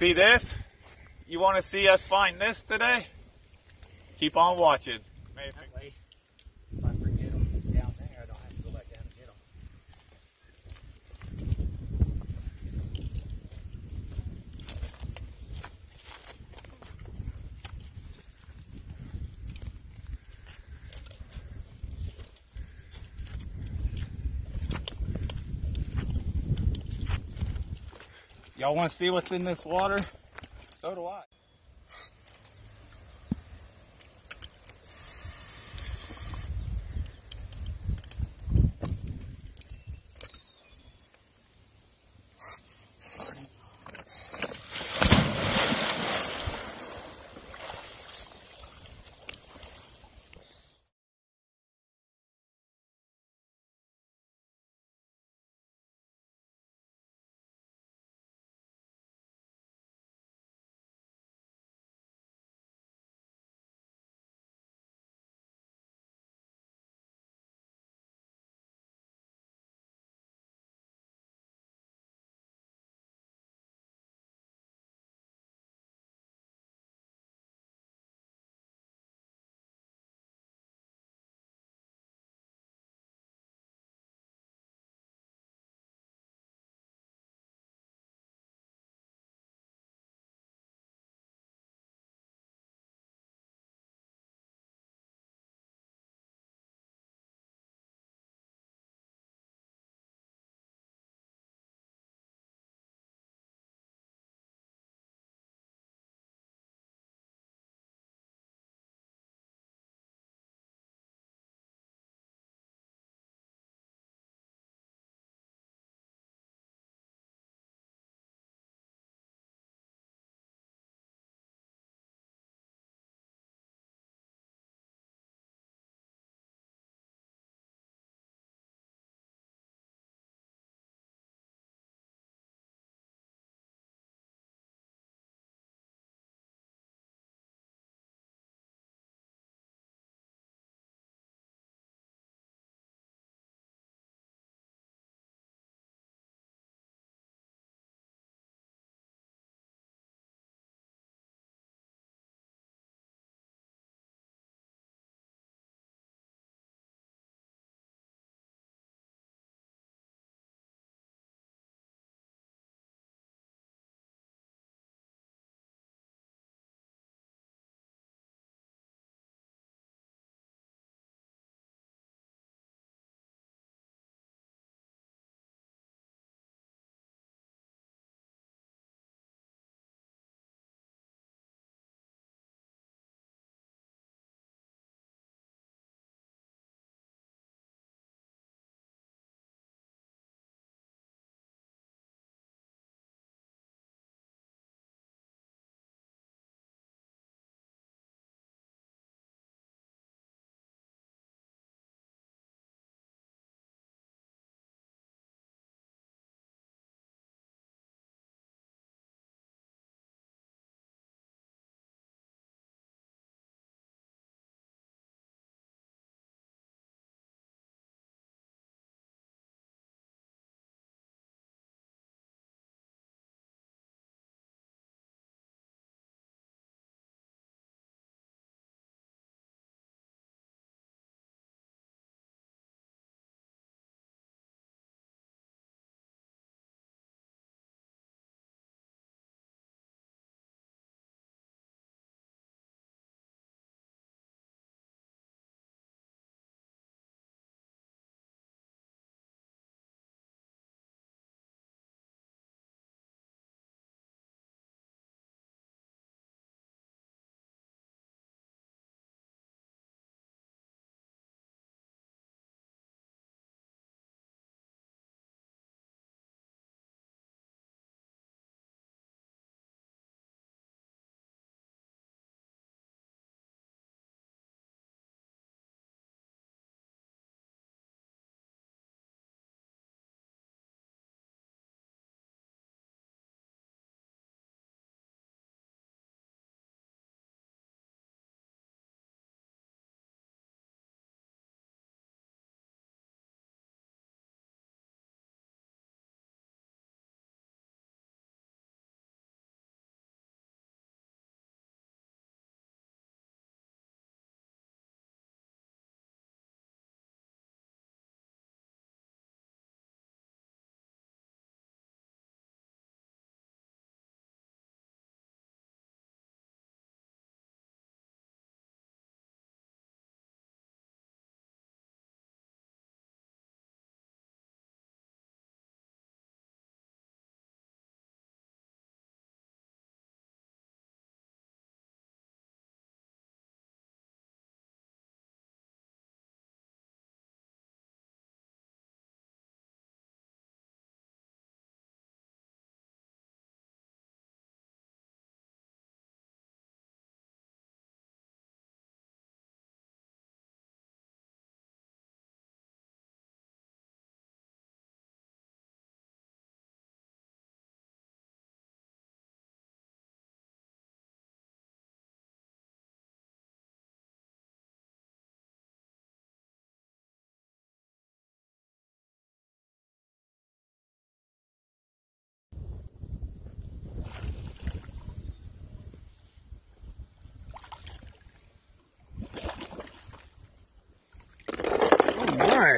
See this? You want to see us find this today? Keep on watching. Maybe. If I forget them down there, I don't have to go back down and get them. Y'all want to see what's in this water? So do I.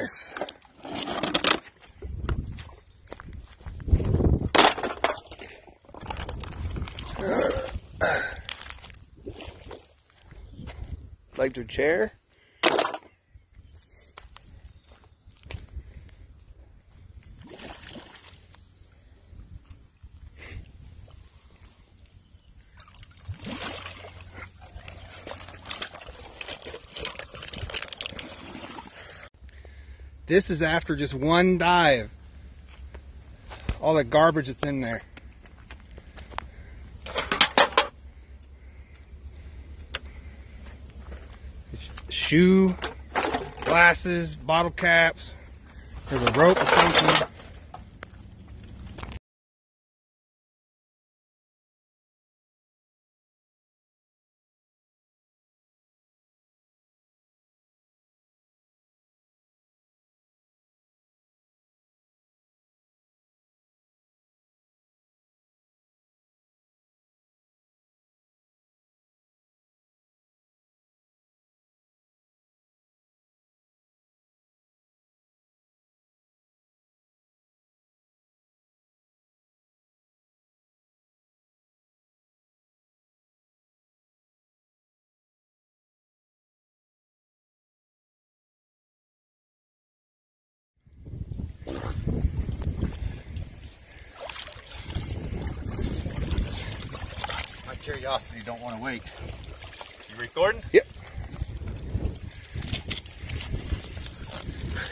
nice. Like your chair? This is after just one dive. All the garbage that's in there. Shoe, glasses, bottle caps. There's a rope or something. Curiosity don't want to wait. You recording? Yep.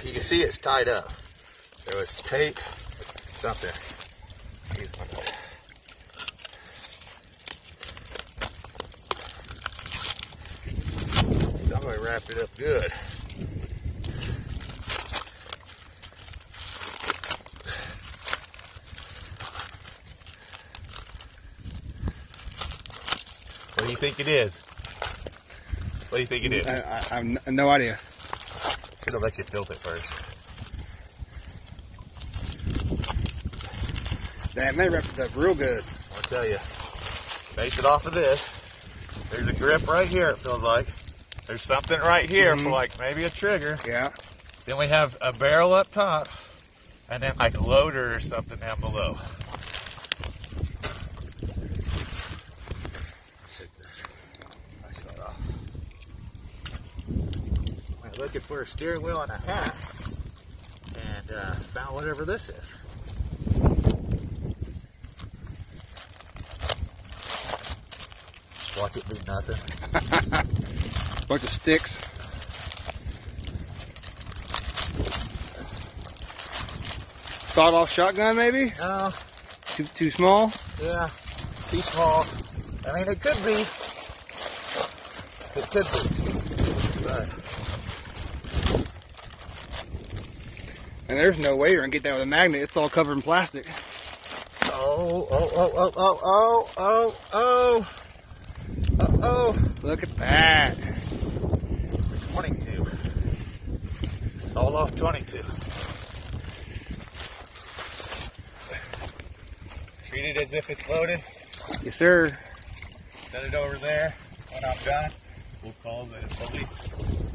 You can see it's tied up. There was tape, something. Somebody wrapped it up good. What do you think it is? What do you think it is? I have no idea. Should have let you filth it first. Damn, they wrapped it up real good. I'll tell you. Base it off of this. There's a grip right here, it feels like. There's something right here for like maybe a trigger. Yeah. Then we have a barrel up top. And then like a loader or something down below. Looking for a steering wheel and a hat, and found whatever this is. Watch it be nothing. Bunch of sticks. Sawed-off shotgun, maybe? No. Too small? Yeah, too small. I mean, it could be. It could be. But and there's no way you're gonna get that with a magnet. It's all covered in plastic. Oh. Look at that. 22. Sold off 22. Treat it as if it's loaded. Yes, sir. Set it over there. When I'm done, we'll call the police.